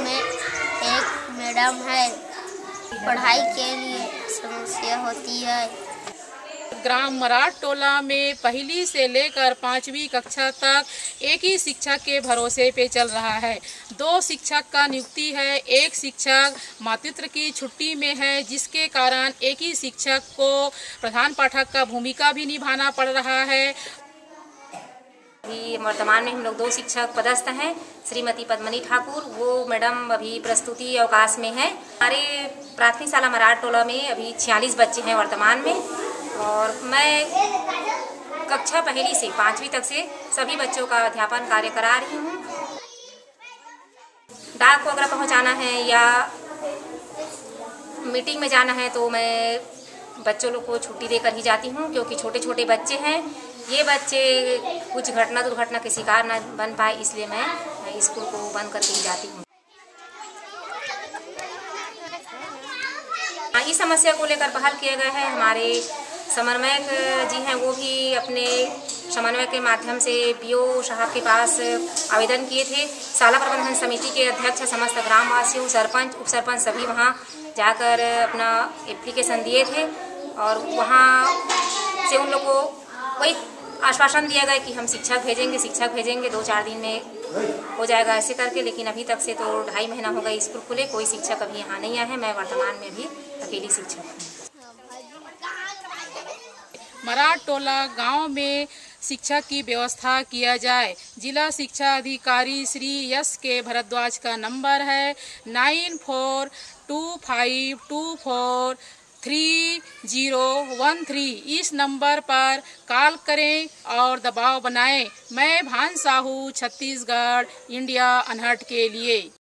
में एक मैडम है, पढ़ाई के लिए समस्या होती है। ग्राम मराठ टोला में पहली से लेकर 5वीं कक्षा तक एक ही शिक्षक के भरोसे पे चल रहा है। 2 शिक्षक का नियुक्ति है। एक शिक्षक मातृत्व की छुट्टी में है, जिसके कारण एक ही शिक्षक को प्रधान पाठक का भूमिका भी निभाना पड़ रहा है। अभी वर्तमान में हम लोग 2 शिक्षक पदस्थ हैं। श्रीमती पद्मिनी ठाकुर, वो मैडम अभी प्रस्तुति अवकाश में है। हमारे प्राथमिक शाला मराठ टोला में अभी 46 बच्चे हैं वर्तमान में, और मैं कक्षा पहली से 5वीं तक से सभी बच्चों का अध्यापन कार्य करा रही हूँ। डाक को अगर पहुँचाना है या मीटिंग में जाना है तो मैं बच्चों लोग को छुट्टी देकर ही जाती हूँ, क्योंकि छोटे छोटे बच्चे हैं। ये बच्चे कुछ घटना दुर्घटना के शिकार न बन पाए, इसलिए मैं स्कूल को बंद करके ही जाती हूँ। इस समस्या को लेकर पहल किया गया है। हमारे समन्वयक जी हैं, वो भी अपने समन्वय के माध्यम से पीओ साहब के पास आवेदन किए थे। शाला प्रबंधन समिति के अध्यक्ष, समस्त ग्रामवासियों, सरपंच, उप सरपंच सभी वहाँ जाकर अपना एप्लीकेशन दिए थे, और वहाँ से उन लोगों को कोई आश्वासन दिया गया कि हम शिक्षक भेजेंगे 2-4 दिन में हो जाएगा ऐसे करके। लेकिन अभी तक से तो 2.5 महीना हो गया स्कूल खुले, कोई शिक्षक अभी यहाँ नहीं आया है। मैं वर्तमान में भी अकेली शिक्षक हूँ। मराठ टोला गाँव में शिक्षा की व्यवस्था किया जाए। जिला शिक्षा अधिकारी श्री एस के भरद्वाज का नंबर है 9425243013। इस नंबर पर कॉल करें और दबाव बनाएं। मैं भान साहू, छत्तीसगढ़, इंडिया अनहट के लिए।